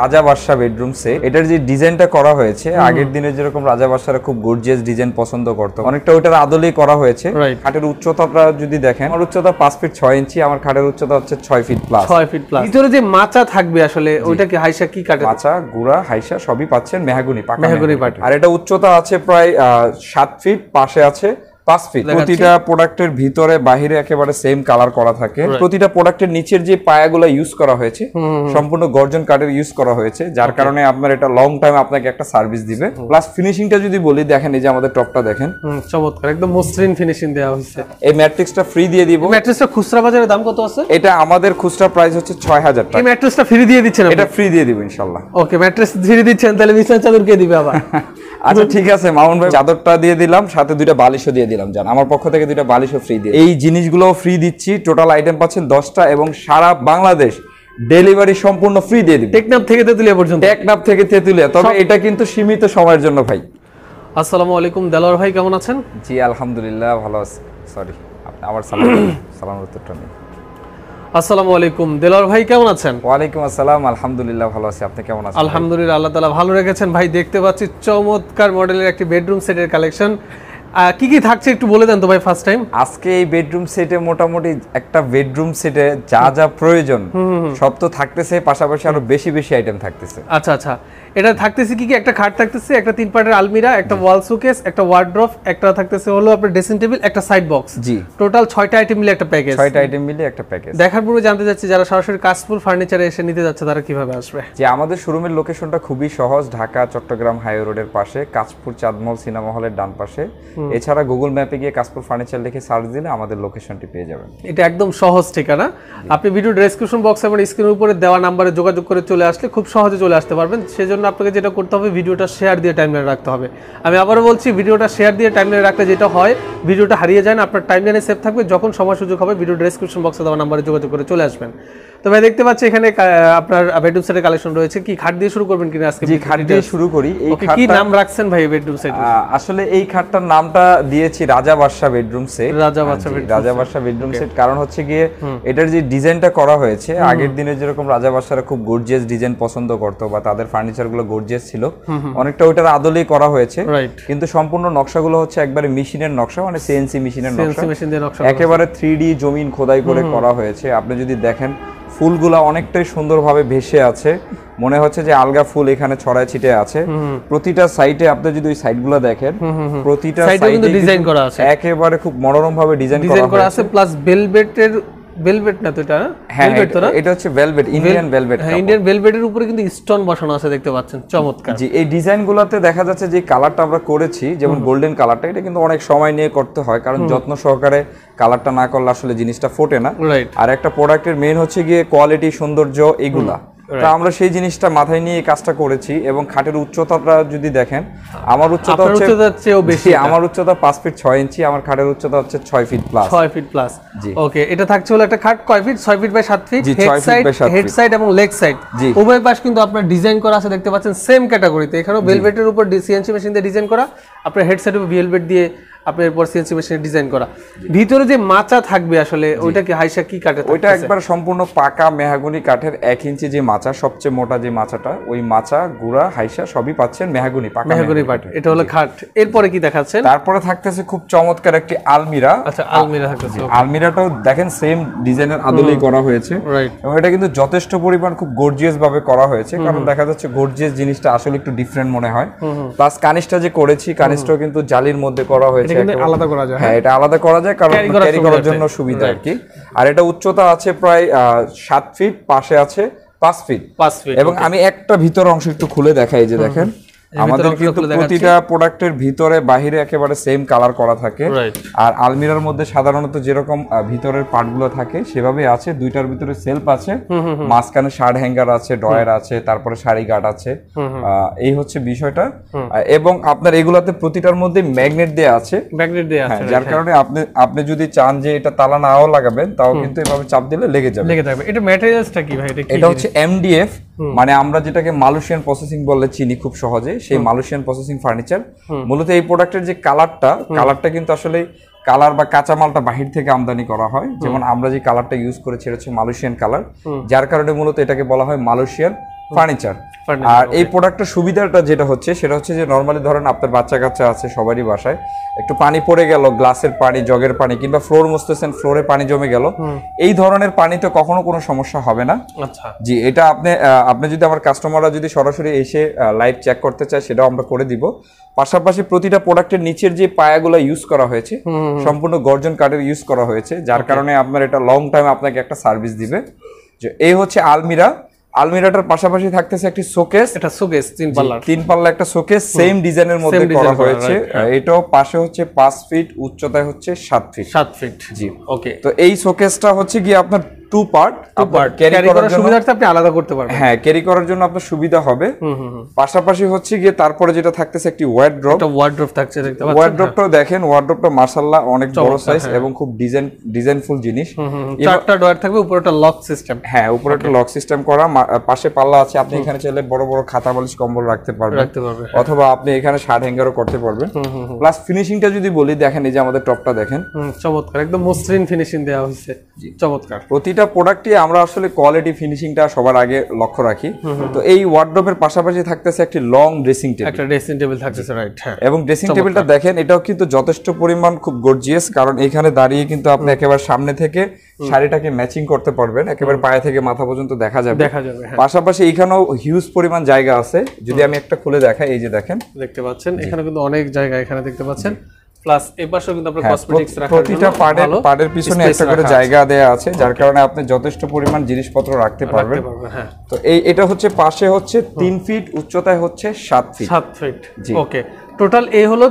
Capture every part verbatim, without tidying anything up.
রাজা বাদশাহ bedroom set, এটার যে ডিজাইনটা করা হয়েছে আগের দিনে যেরকম রাজা বাদশাহরা খুব গর্জিয়াস ডিজাইন পছন্দ করতো, অনেকটা ওটার আদলেই করা হয়েছে। খাটের উচ্চতাটা যদি দেখেন, আমার উচ্চতা পাঁচ ফিট ছয় ইঞ্চি, আমার খাটের উচ্চতা হচ্ছে ছয় ফিট প্লাস ছয় ফিট প্লাস। ভিতরে যে মাচা থাকবে আসলে ওইটাকে হাইসা কি কাটে, মাচা গুড়া হাইসা সবই পাচ্ছেন, মেহাগুনি পাকা মেহাগুনি পাট। আর এটা উচ্চতা আছে প্রায় সাত ফিট, পাশে আছে পাঁচ ফিট। প্রতিটা প্রোডাক্টের ভিতরে বাহিরে একেবারে সেম কালার করা থাকে। প্রতিটা প্রোডাক্টের নিচের যে পায়াগুলো ইউজ করা হয়েছে সম্পূর্ণ গর্জন কাঠের ইউজ করা হয়েছে, যার কারণে আপনার এটা লং টাইম আপনাকে একটা সার্ভিস দিবে। প্লাস ফিনিশিংটা যদি বলি, দেখেন এই যে আমাদের টপটা দেখেন চমৎকার, একদম মসৃণ ফিনিশিং দেওয়া হয়েছে। এই ম্যাট্রিক্সটা ফ্রি দিয়ে দিব। ম্যাট্রিক্সটা খুচরা বাজারে দাম কত আছে? এটা আমাদের খুচরা প্রাইস হচ্ছে ছয় হাজার টাকা। এই ম্যাট্রিক্সটা ফ্রি দিয়ে দিচ্ছেন? এটা ফ্রি দিয়ে দিব ইনশাআল্লাহ। ওকে, ম্যাট্রিক্স ফ্রি দিচ্ছেন, তাহলে বিছানা চাদর কে দিবে আবার? আচ্ছা ঠিক আছে মামুন ভাই, চাদরটা দিয়ে দিলাম, সাথে দুইটা বালিশও দিয়ে দিলাম। জান আমার পক্ষ থেকে দুইটা বালিশও ফ্রি দিয়ে, এই জিনিসগুলো ফ্রি দিচ্ছি। টোটাল আইটেম পাচ্ছেন দশটা এবং সারা বাংলাদেশ ডেলিভারি সম্পূর্ণ ফ্রি দিয়ে দিই, টেকনাফ থেকে তেতুলিয়া পর্যন্ত। টেকনাফ থেকে তেতুলিয়া, তবে এটা কিন্তু সীমিত সময়ের জন্য। ভাই আসসালামু আলাইকুম, দেলোয়ার ভাই কেমন আছেন? জি আলহামদুলিল্লাহ ভালো আছি। সরি আপনি আবার সালাম সালাম উত্তরটা নেই। আসসালামু আলাইকুম দেলোয়ার ভাই কেমন আছেন? ওয়ালাইকুম আসসালাম, আলহামদুলিল্লাহ ভালো আছি। আপনি কেমন আছেন? আলহামদুলিল্লাহ আল্লাহ তাআলা ভালো রেখেছেন। ভাই দেখতে পাচ্ছি চমৎকার মডেলের একটি বেডরুম সেটের কালেকশন, কি কি থাকছে একটু বলে দেন তো ভাই ফার্স্ট টাইম। আজকে এই বেডরুম সেটে মোটামুটি একটা বেডরুম সেটে যা যা প্রয়োজন সব তো থাকতেছে, পাশাপাশি আরো বেশি বেশি আইটেম থাকতেছে। আচ্ছা আচ্ছা, এটা থাকতেছে কি কি? একটা খাট থাকতেছে, একটা তিন পার্টের আলমিরা, একটা ওয়াল সুকেস, একটা ওয়ার্ড্রপ, একটা থাকতেছে হলো আপনার ড্রেসিং টেবিল, একটা সাইড বক্স। জি, টোটাল ছয়টা আইটেম মিলে একটা প্যাকেজ। ছয়টা আইটেম মিলে একটা প্যাকেজ। দেখার পরে জানতে চাচ্ছি যারা সরাসরি কাশপুর ফার্নিচারে এসে নিতে যাচ্ছে তারা কিভাবে আসবে? যে আমাদের শোরুমের লোকেশনটা খুবই সহজ, ঢাকা চট্টগ্রাম হাইওয়ে রোডের পাশে কাশপুর চাঁদমল সিনেমা হলের ডান পাশে। এছাড়া গুগল ম্যাপে গিয়ে কাশপুর ফার্নিচার লিখে সার্চ দিলে আমাদের লোকেশনটি পেয়ে যাবেন। এটা একদম সহজ ঠিকানা। আপনি ভিডিও ডেসক্রিপশন বক্স এবং স্ক্রিনের উপরে দেওয়া নাম্বারে যোগাযোগ করে চলে আসলে খুব সহজে চলে আসতে পারবেন। সেজন্য আপনাকে যেটা করতে হবে, ভিডিওটা শেয়ার দিয়ে টাইমলাইনে রাখতে হবে। আমি আবারও বলছি, ভিডিওটা শেয়ার দিয়ে টাইমলাইনে রাখলে যেটা হয়, ভিডিওটা হারিয়ে যায় না, আপনার টাইমলাইনে সেভ থাকবে। যখন সময় সুযোগ হবে ভিডিও ডেসক্রিপশন বক্সে দেওয়া নাম্বারে যোগাযোগ করে চলে আসবেন। তো ভাই দেখতে পাচ্ছি এখানে আপনার বেডরুম সেটের কালেকশন রয়েছে। কি খাট দিয়ে শুরু করবেন কিনা আজকে? জি খাট দিয়ে শুরু করি। এই খাটটা কি নাম রাখছেন ভাই বেডরুম সেট? আসলে এই খাটটার নামটা দিয়েছি রাজা বাদশাহ বেডরুম সেট। রাজা বাদশাহ রাজা বাদশাহ বেডরুম সেট কারণ হচ্ছে গিয়ে এটার যে ডিজাইনটা করা হয়েছে, আগের দিনে যেরকম রাজা বাদশাহরা খুব গর্জিয়াস ডিজাইন পছন্দ করতো বা তাদের ফার্নিচার গুলো গর্জিয়াস ছিল, অনেকটা ওটার আদলেই করা হয়েছে। কিন্তু সম্পূর্ণ নকশাগুলো হচ্ছে একবারে মেশিনের নকশা, মানে সিএনসি মেশিনের নকশা, একেবারে থ্রি ডি জমিন খোদাই করে করা হয়েছে। আপনি যদি দেখেন ফুলগুলা অনেকটাই সুন্দরভাবে ভেসে আছে, মনে হচ্ছে যে আলগা ফুল এখানে ছড়ায় ছিটে আছে। প্রতিটা সাইডে আপনি যদি ওই সাইডগুলো দেখেন, প্রতিটা সাইডে কিন্তু ডিজাইন করা আছে, একেবারে খুব মনোরমভাবে ডিজাইন করা আছে। প্লাস ভেলভেটের ভেলভেট না তো এটা? হ্যাঁ ভেলভেট তো না, এটা হচ্ছে ভেলভেট, ইন্ডিয়ান ভেলভেট। হ্যাঁ ইন্ডিয়ান ভেলভেটের উপরে কিন্তু স্টোন বসানো আছে, দেখতে পাচ্ছেন চমৎকার। জি এই ডিজাইনগুলোতে দেখা যাচ্ছে যে কালারটা আমরা করেছি, যেমন গোল্ডেন কালারটা, এটা কিন্তু অনেক সময় নিয়ে করতে হয়, কারণ যত্ন সহকারে কালারটা না করলে আসলে জিনিসটা ফোটে না। আর একটা প্রোডাক্টের মেইন হচ্ছে গিয়ে কোয়ালিটি, সৌন্দর্য, এগুলা তা আমরা সেই জিনিসটা মাথায় নিয়ে কাজটা করেছি। এবং খাটের উচ্চতাটা যদি দেখেন, আমার উচ্চতা হচ্ছে চেয়েও বেশি, আমার উচ্চতা পাঁচ ফিট ছয় ইঞ্চি, আমার খাটের উচ্চতা হচ্ছে ছয় ফিট প্লাস ছয় ফিট প্লাস। ওকে, এটা থাকছে হলো একটা খাট কয় ফিট? ছয় ফিট বাই সাত feet. Head side, head side এবং লেগ সাইড উভয় পাশ কিন্তু আপনার ডিজাইন করা আছে, দেখতে পাচ্ছেন সেম ক্যাটাগরিতে। এখানেও ভেলভেটের উপর সিএনসি মেশিন দিয়ে ডিজাইন করা, আপনার হেড সাইড উপর ভেলভেট দিয়ে আপনার পর সিএনসি মেশিনে ডিজাইন করা। ভিতরে যে মাচা থাকবে আসলে ওইটা কি হাইসা কি কাটে? ওইটা একবার সম্পূর্ণ পাকা মেহাগুনি কাঠের, এক ইঞ্চি যে মাচা, সবচেয়ে মোটা যে মাচাটা, ওই মাচা গুড়া হাইসা সবই পাচ্ছেন, মেহাগুনি পাকা মেহাগুনি পাট। এটা হলো খাট। এরপরে কি দেখাচ্ছেন? তারপরে থাকতেছে খুব চমৎকার একটি আলমিরা। আচ্ছা আলমিরা থাকতেছে, আলমিরাটাও দেখেন সেম ডিজাইনের আদলেই করা হয়েছে। এবং এটা কিন্তু যথেষ্ট পরিমাণ খুব গর্জিয়াস ভাবে করা হয়েছে, কারণ দেখা যাচ্ছে গর্জিয়াস জিনিসটা আসলে একটু ডিফারেন্ট মনে হয়। প্লাস কানিসটা যে করেছি, কানিসটাও কিন্তু জালির মধ্যে করা হয়েছে, আলাদা করা যায়। হ্যাঁ এটা আলাদা করা যায় কারণ ক্যারি করার জন্য সুবিধা আর কি। আর এটা উচ্চতা আছে প্রায় সাত ফিট, পাশে আছে পাঁচ ফিট পাঁচ ফিট এবং আমি একটা ভিতর অংশ একটু খুলে দেখাই, যে দেখেন আমাদের কিন্তু প্রতিটা প্রোডাক্টের ভিতরে বাহিরে একেবারে সেম কালার করা থাকে। আর আলমিরার মধ্যে সাধারণত যেরকম ভিতরের পার্টগুলো থাকে সেভাবে আছে। দুইটার ভিতরে সেলফ আছে, মাঝখানে শার্ট হ্যাঙ্গার আছে, ড্রয়ার আছে, তারপরে শাড়ি গার্ড আছে, এই হচ্ছে বিষয়টা। এবং আপনার এগুলাতে প্রতিটার মধ্যে ম্যাগনেট দেয়া আছে, ম্যাগনেট দেয়া আছে, যার কারণে আপনি আপনি যদি চান যে এটা তালা নাও লাগাবেন, তাও কিন্তু এভাবে চাপ দিলে লেগে যাবে লেগে যাবে। এটা ম্যাটেরিয়ালসটা কি ভাই? এটা কি? এটা হচ্ছে এমডিএফ, মানে আমরা যেটাকে মালয়েশিয়ান প্রসেসিং বলে চিনি খুব সহজে, সেই মালয়েশিয়ান প্রসেসিং ফার্নিচার। মূলত এই প্রোডাক্টের যে কালারটা, কালারটা কিন্তু আসলে কালার বা কাঁচামালটা বাহির থেকে আমদানি করা হয়। যেমন আমরা যে কালারটা ইউজ করেছি এটা হচ্ছে মালয়েশিয়ান কালার, যার কারণে মূলত এটাকে বলা হয় মালয়েশিয়ান ফার্নিচার। আর এই প্রোডাক্টের সুবিধাটা যেটা হচ্ছে সেটা হচ্ছে যে নরমালি ধরেন আপনার বাচ্চা কাচ্চা আছে সবারই বাসায়, একটু পানি পড়ে গেল, গ্লাসের পানি, জগের পানি, কিংবা ফ্লোর মুছতেছেন ফ্লোরে পানি জমে গেল, এই ধরনের পানিতে কখনো কোনো সমস্যা হবে না। আচ্ছা জি, এটা আপনি আপনি যদি আমার কাস্টমাররা যদি সরাসরি এসে লাইভ চেক করতে চায় সেটাও আমরা করে দিব। পাশাপাশি প্রতিটা প্রোডাক্টের নিচের যে পায়াগুলো ইউজ করা হয়েছে সম্পূর্ণ গর্জন কাঠের ইউজ করা হয়েছে, যার কারণে আপনার এটা লং টাইম আপনাকে একটা সার্ভিস দিবে। যে এই হচ্ছে আলমিরা, আলমিরাটার পাশাপাশি থাকতেছে একটি শোকেস, এটা শোকেস তিন পাল্লা, তিন পাল্লা একটা শোকেস সেম ডিজাইনের মধ্যে করা হয়েছে। এটাও পাশে হচ্ছে পাঁচ ফিট, উচ্চতায় হচ্ছে সাত ফিট, সাত ফিট জি ওকে। তো এই শোকেসটা হচ্ছে কি আপনার টু পার্ট, ক্যারি করার সুবিধার্থে আপনি আলাদা করতে পারবেন, হ্যাঁ ক্যারি করার জন্য আপনার সুবিধা হবে। পাশাপাশি হচ্ছে গিয়ে তারপরে যেটা থাকতেছে একটি ওয়ার্ড্রপ, এটা ওয়ার্ড্রপ থাকছে দেখতে পাচ্ছেন, ওয়ার্ড্রপটা দেখেন, ওয়ার্ড্রপটা মাশাআল্লাহ অনেক বড় সাইজ এবং খুব ডিজাইন ডিজাইনফুল জিনিস। চারটা ডয়ার থাকবে, উপরে একটা লক সিস্টেম, হ্যাঁ উপরে একটা লক সিস্টেম করা, পাশে পাল্লা আছে, আপনি এখানে চাইলে বড় বড় খাতা বালিশ কম্বল রাখতে পারবেন, রাখতে পারবেন অথবা আপনি এখানে শার্ট হ্যাঙ্গারও করতে পারবেন। প্লাস ফিনিশিংটা যদি বলি দেখেন, এই যে আমাদের টপটা দেখেন চমৎকার, একদম মসৃণ ফিনিশিং দেওয়া হয়েছে, চমৎকার। প্রতিটা প্রোডাক্টে আমরা আসলে কোয়ালিটি ফিনিশিংটা সবার আগে লক্ষ্য রাখি। তো এই ওয়ার্ড্রোবের পাশাপাশি থাকতেছে একটি লং ড্রেসিং টেবিল, একটা ড্রেসিং টেবিল থাকতেছে রাইট, এবং ড্রেসিং টেবিলটা দেখেন এটাও কিন্তু যথেষ্ট পরিমাণ খুব গর্জিয়াস, কারণ এখানে দাঁড়িয়ে কিন্তু আপনি একেবারে সামনে থেকে শাড়িটাকে ম্যাচিং করতে পারবেন, একেবারে পায়ে থেকে মাথা পর্যন্ত দেখা যাবে, দেখা যাবে। পাশাপাশি এখানেও হিউজ পরিমাণ জায়গা আছে, যদি আমি একটা খুলে দেখাই, এই যে দেখেন দেখতে পাচ্ছেন এখানে কিন্তু অনেক জায়গা, এখানে দেখতে পাচ্ছেন প্লাস এই পাশে কিন্তু আপনার কসমেটিক্স রাখা, প্রতিটা পার্টের পার্টের পিছনে একটা করে জায়গা দেয়া আছে, যার কারণে আপনি যথেষ্ট পরিমাণ জিনিসপত্র রাখতে পারবেন। তো এই এটা হচ্ছে পাশে হচ্ছে তিন ফিট, উচ্চতায় হচ্ছে সাত ফিট, সাত ফিট ওকে। টোটাল এই হলো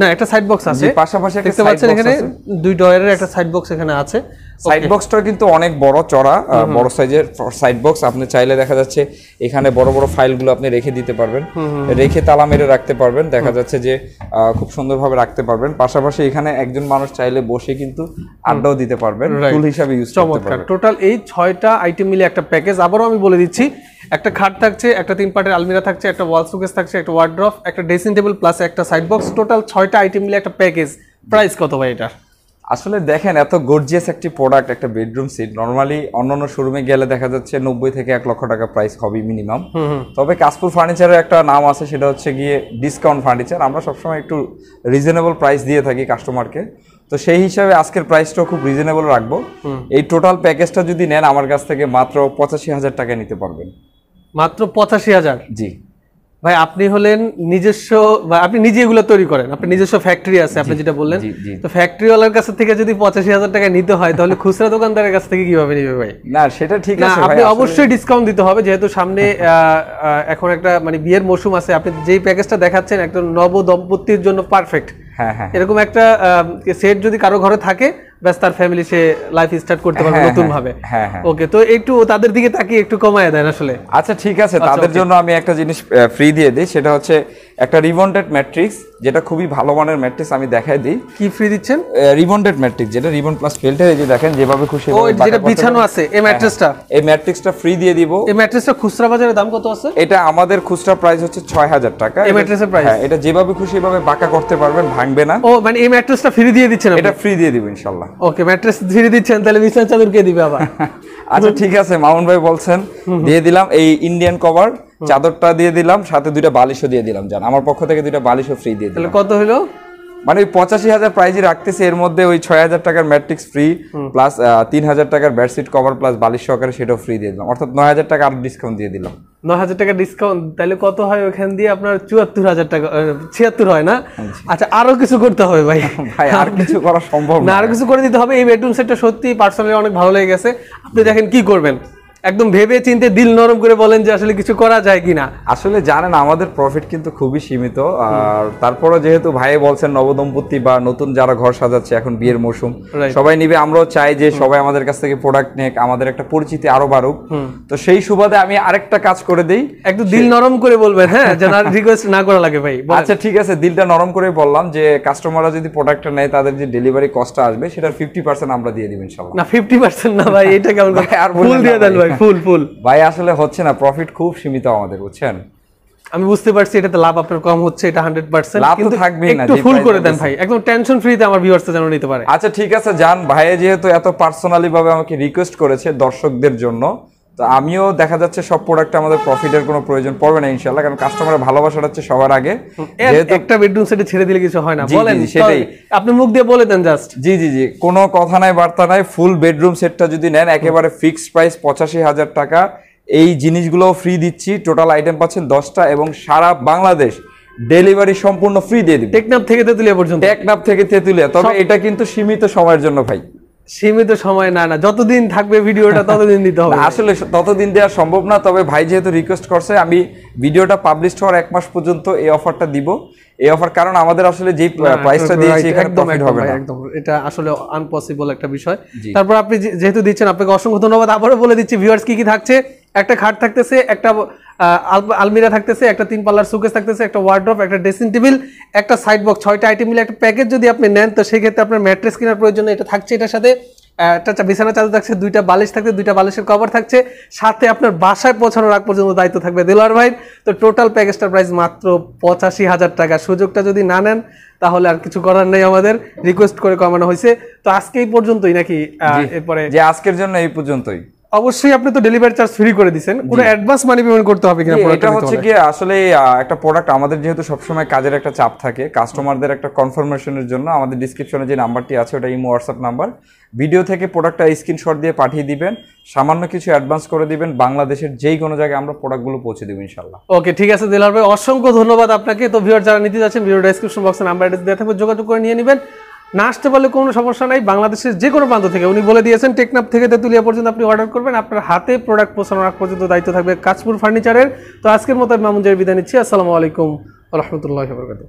না একটা সাইড বক্স আছে, পাশাপাশি দেখতে পাচ্ছেন এখানে দুই ডয়ারের একটা সাইড বক্স এখানে আছে। সাইড বক্সটা কিন্তু অনেক বড় চড়া, বড় সাইজের সাইড বক্স, আপনি চাইলে দেখা যাচ্ছে এখানে বড় বড় ফাইলগুলো আপনি রেখে দিতে পারবেন, রেখে তালা মেরে রাখতে পারবেন, দেখা যাচ্ছে যে খুব সুন্দরভাবে রাখতে পারবেন। পাশাপাশি এখানে একজন মানুষ চাইলে বসে কিন্তু আড্ডাও দিতে পারবেন, টুল হিসাবে ইউজ করতে পারবেন। টোটাল এই ছয়টা আইটেম মিলে একটা প্যাকেজ। আবারও আমি বলে দিচ্ছি, একটা খাট থাকছে, একটা তিন পার্টের আলমিরা থাকছে, একটা ওয়াল শোকেস থাকছে, একটা ওয়ার্ড্রপ, একটা ড্রেসিং টেবিল প্লাস একটা সাইড বক্স, টোটাল ছয়টা আইটেম মিলে একটা প্যাকেজ। প্রাইস কত ভাই এটা? আসলে দেখেন এত গর্জিয়াস একটি প্রোডাক্ট, একটা বেডরুম সেট, নর্মালি অন্যান্য শোরুমে গেলে দেখা যাচ্ছে নব্বই থেকে এক লক্ষ টাকা প্রাইস হবে মিনিমাম। তবে কাশপুর ফার্নিচারের একটা নাম আছে, সেটা হচ্ছে গিয়ে ডিসকাউন্ট ফার্নিচার, আমরা সবসময় একটু রিজনেবল প্রাইস দিয়ে থাকি কাস্টমারকে। তো সেই হিসাবে আজকের প্রাইসটাও খুব রিজনেবল রাখবো। এই টোটাল প্যাকেজটা যদি নেন আমার কাছ থেকে মাত্র পঁচাশি হাজার টাকা নিতে পারবেন, মাত্র পঁচাশি হাজার জি ভাই। আপনি হলেন নিজস্ব, আপনি নিজে এগুলো তৈরি করেন, আপনি নিজস্ব ফ্যাক্টরি আছে আপনি যেটা বললেন, তো ফ্যাক্টরিওয়ালার কাছ থেকে যদি পঁচাশি হাজার টাকা নিতে হয় তাহলে খুচরা দোকানদারের কাছ থেকে কিভাবে নেবে ভাই? না সেটা ঠিক আছে, আপনি অবশ্যই ডিসকাউন্ট দিতে হবে, যেহেতু সামনে এখন একটা মানে বিয়ের মৌসুম আছে। আপনি যেই প্যাকেজটা দেখাচ্ছেন একটা নব দম্পতির জন্য পারফেক্ট, হ্যাঁ হ্যাঁ এরকম একটা সেট যদি কারো ঘরে থাকে ব্যাস তার ফ্যামিলি সে লাইফ স্টার্ট করতে পারবে নতুন ভাবে। ওকে, তো একটু তাদের দিকে তাকিয়ে একটু কমায় দেন আসলে। আচ্ছা ঠিক আছে, তাদের জন্য আমি একটা জিনিস ফ্রি দিয়ে দিই, সেটা হচ্ছে একটা রিবন্ডেড ম্যাট্রিক্স, যেটা খুবই ভালো মানের ম্যাট্রিক্স আমি দেখাই দিই। কি ফ্রি দিচ্ছেন? রিবন্ডেড ম্যাট্রিক্স, যেটা রিবন প্লাস ফিল্টার, এই যে দেখেন যেভাবে খুশি ওই যেটা বিছানো আছে এই ম্যাট্রিক্সটা, এই ম্যাট্রিক্সটা ফ্রি দিয়ে দিব। এই ম্যাট্রিক্সটা খুচরা বাজারে দাম কত আছে? এটা আমাদের খুচরা প্রাইস হচ্ছে ছয় হাজার টাকা এই ম্যাট্রিক্সের প্রাইস। হ্যাঁ, এটা যেভাবে খুশি এভাবে বাঁকা করতে পারবেন, ভাঙবে না। ও মানে এই ম্যাট্রিক্সটা ফ্রি দিয়ে দিচ্ছেন? এটা ফ্রি দিয়ে দিব ইনশাআল্লাহ। ওকে, ম্যাট্রিক্স ফ্রি দিচ্ছেন, তাহলে বিছানা চাদর কে দিবে আবার? আচ্ছা ঠিক আছে, মামুন ভাই বলছেন দিয়ে দিলাম, এই ইন্ডিয়ান কভার চাদরটা দিয়ে দিলাম, সাথে দুইটা বালিশও দিয়ে দিলাম। জান আমার পক্ষ থেকে দুইটা বালিশও ফ্রি দিয়ে দিলাম। তাহলে কত হলো? মানে ওই পঁচাশি হাজার প্রাইজই রাখতেছে, এর মধ্যে ওই ছয় হাজার টাকার ম্যাট্রিক্স ফ্রি প্লাস তিন হাজার টাকার বেডশিট কভার প্লাস বালিশ সহকারে সেটাও ফ্রি দিয়ে দিলাম, অর্থাৎ নয় হাজার টাকা আর ডিসকাউন্ট দিয়ে দিলাম। নয় হাজার টাকা ডিসকাউন্ট, তাহলে কত হয় ওখান দিয়ে আপনার চুয়াত্তর হাজার টাকা, ছিয়াত্তর হয় না? আচ্ছা আরো কিছু করতে হবে ভাই? ভাই আর কিছু করা সম্ভব না, আর কিছু করে দিতে হবে। এই বেডরুম সেটটা সত্যি পার্সোনালি অনেক ভালো লেগে গেছে। আপনি দেখেন কি করবেন, একদম ভেবে চিন্তে দিল নরম করে বলেন যে আসলে কিছু করা যায় কিনা। আসলে জানেন আমাদের প্রফিট কিন্তু খুবই সীমিত, আর তারপরে যেহেতু ভাই বলছেন নবদম্পতি বা নতুন যারা ঘর সাজাচ্ছে, এখন বিয়ের মৌসুম, সবাই নিবে, আমরাও চাই যে সবাই আমাদের কাছ থেকে প্রোডাক্ট নেক, আমাদের একটা পরিচিতি আরো বাড়ুক। তো সেই সুবাদে আমি আরেকটা কাজ করে দিই, একটু দিল নরম করে বলবেন, হ্যাঁ যেন আর রিকোয়েস্ট না করা লাগে ভাই। আচ্ছা ঠিক আছে, দিলটা নরম করে বললাম যে কাস্টমাররা যদি প্রোডাক্টটা নেয় তাদের যে ডেলিভারি কস্টটা আসবে সেটার ফিফটি পার্সেন্ট আমরা দিয়ে দিবেন ইনশাআল্লাহ। না ফিফটি পার্সেন্ট না ভাই, এটা কেমন আর ফুল দিয়ে দেন ভাই, ফুল ফুল ভাই। আসলে হচ্ছে না, প্রফিট খুব সীমিত আমাদের, বুঝছেন? আমি বুঝতে পারছি এটাতে লাভ আপনার কম হচ্ছে, এটা হান্ড্রেড পার্সেন্ট লাভ তো থাকবেই না, একটু ফুল করে দেন ভাই, একদম টেনশন ফ্রি তে আমার ভিউয়ার্সরা যেন নিতে পারে। আচ্ছা ঠিক আছে, জান ভাই যেহেতু এত পার্সোনালি ভাবে আমাকে রিকোয়েস্ট করেছে দর্শকদের জন্য, তো আমিও দেখা যাচ্ছে সব প্রোডাক্ট আমাদের প্রফিটের কোনো প্রয়োজন পড়বে না ইনশাআল্লাহ, কারণ কাস্টমারের ভালোবাসাটা হচ্ছে সবার আগে। একটা বেডরুম সেটে ছেড়ে দিলে কিছু হয় না, বলেন সেটাই আপনি মুখ দিয়ে বলে দেন জাস্ট। জি জি জি কোনো কথা নাই বার্তা নাই, ফুল বেডরুম সেটটা যদি নেন একেবারে ফিক্সড প্রাইস পঁচাশি হাজার টাকা। এই জিনিসগুলো ফ্রি দিচ্ছি, টোটাল আইটেম পাচ্ছেন দশটা এবং সারা বাংলাদেশ ডেলিভারি সম্পূর্ণ ফ্রি দিয়ে দিই, টেকনাফ থেকে তেতুলিয়া পর্যন্ত। টেকনাফ থেকে তেতুলিয়া, তবে এটা কিন্তু সীমিত সময়ের জন্য ভাই, সীমিত সময় না, না যতদিন থাকবে ভিডিওটা ততদিন দিতে হবে। আসলে ততদিন দেওয়া সম্ভব না, তবে ভাই যেহেতু রিকোয়েস্ট করছে আমি ভিডিওটা পাবলিশ হওয়ার এক মাস পর্যন্ত এই অফারটা দিব। এই অফার কারণ আমাদের আসলে যে প্রাইসটা দিয়েছি একদম হবে না, একদম এটা আসলে আনপসিবল একটা বিষয়। তারপর আপনি যেহেতু দিচ্ছেন আপনাকে অসংখ্য ধন্যবাদ। আবারও বলে দিচ্ছি ভিউয়ার্স কি কি থাকছে, একটা খাট থাকতেছে, একটা আলমিরা থাকতেছে, একটা তিন পাল্লার সুকেস থাকতেছে, একটা ওয়ার্ড্রপ, একটা ড্রেসিং টেবিল, একটা সাইড বক্স, ছয়টা আইটেম মিলে একটা প্যাকেজ যদি আপনি নেন তো সেক্ষেত্রে আপনার ম্যাট্রেস কেনার প্রয়োজন এটা থাকছে। এটার সাথে একটা বিছানা চাদর থাকছে, দুইটা বালিশ থাকছে, দুইটা বালিশের কভার থাকছে, সাথে আপনার বাসায় পৌঁছানোর আগ পর্যন্ত দায়িত্ব থাকবে দেলোয়ার ভাই। তো টোটাল প্যাকেজটার প্রাইস মাত্র পঁচাশি হাজার টাকা। সুযোগটা যদি না নেন তাহলে আর কিছু করার নেই, আমাদের রিকোয়েস্ট করে কমানো হয়েছে। তো আজকে এই পর্যন্তই নাকি? এরপরে যে আজকের জন্য এই পর্যন্তই। অবশ্যই আপনি তো ডেলিভারি চার্জ ফ্রি করে দিয়েছেন, কোনো অ্যাডভান্স মানি পেমেন্ট করতে হবে কিনা? এটা হচ্ছে কি আসলে একটা প্রোডাক্ট আমাদের যেহেতু সবসময় কাজের একটা চাপ থাকে, কাস্টমারদের একটা কনফার্মেশনের জন্য আমাদের ডেসক্রিপশনে যে নাম্বারটি আছে ওটা ইমো হোয়াটসঅ্যাপ নাম্বার, ভিডিও থেকে প্রোডাক্টটা স্ক্রিনশট দিয়ে পাঠিয়ে দিবেন, সামান্য কিছু অ্যাডভান্স করে দিবেন, বাংলাদেশের যেই কোনো জায়গায় আমরা প্রোডাক্টগুলো পৌঁছে দেব ইনশাআল্লাহ। ওকে ঠিক আছে দেলোয়ার ভাই, অসংখ্য ধন্যবাদ আপনাকে। তো ভিউয়ার যারা নিতে যাচ্ছেন ভিডিও ডেসক্রিপশন বক্সে নাম্বার দেওয়া থাকবে, যোগাযোগ করে নিয়ে নেবেন। না আসতে পারলে কোনো সমস্যা নাই, বাংলাদেশের যে কোনো প্রান্ত থেকে উনি বলে দিয়েছেন টেকনাফ থেকে তেতুলিয়া পর্যন্ত আপনি অর্ডার করবেন, আপনার হাতে প্রোডাক্ট পৌঁছানোর আগ পর্যন্ত দায়িত্ব থাকবে কাশপুর ফার্নিচারের। তো আজকের মতো মামুন জয় বিদায় নিচ্ছি, আসসালামু আলাইকুম ওয়া রাহমাতুল্লাহি ওয়া বারাকাতুহু।